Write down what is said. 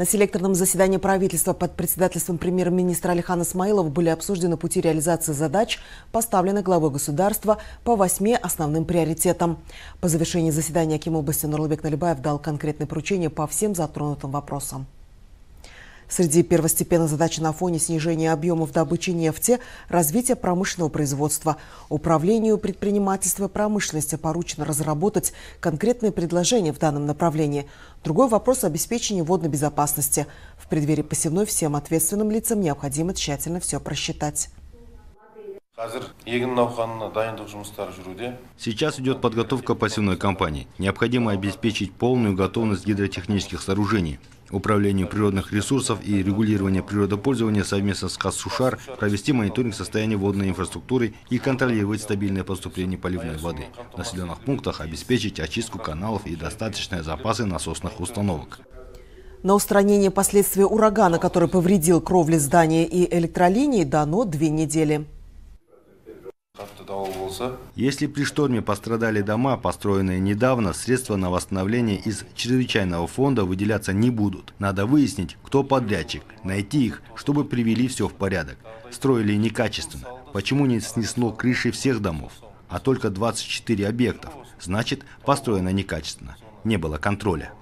На селекторном заседании правительства под председательством премьер-министра Алихана Смаилова были обсуждены пути реализации задач, поставленных главой государства по 8 основным приоритетам. По завершении заседания аким области Нурлыбек Нальбаев дал конкретные поручения по всем затронутым вопросам. Среди первостепенных задач на фоне снижения объемов добычи нефти – развитие промышленного производства. Управлению предпринимательства и промышленности поручено разработать конкретные предложения в данном направлении. Другой вопрос – обеспечение водной безопасности. В преддверии посевной всем ответственным лицам необходимо тщательно все просчитать. Сейчас идет подготовка посевной кампании. Необходимо обеспечить полную готовность гидротехнических сооружений. Управлению природных ресурсов и регулирование природопользования совместно с Казсушар провести мониторинг состояния водной инфраструктуры и контролировать стабильное поступление поливной воды. В населенных пунктах обеспечить очистку каналов и достаточные запасы насосных установок. На устранение последствий урагана, который повредил кровли здания и электролинии, дано 2 недели. Если при шторме пострадали дома, построенные недавно, средства на восстановление из чрезвычайного фонда выделяться не будут. Надо выяснить, кто подрядчик, найти их, чтобы привели все в порядок. Строили некачественно. Почему не снесло крыши всех домов, а только 24 объектов? Значит, построено некачественно. Не было контроля.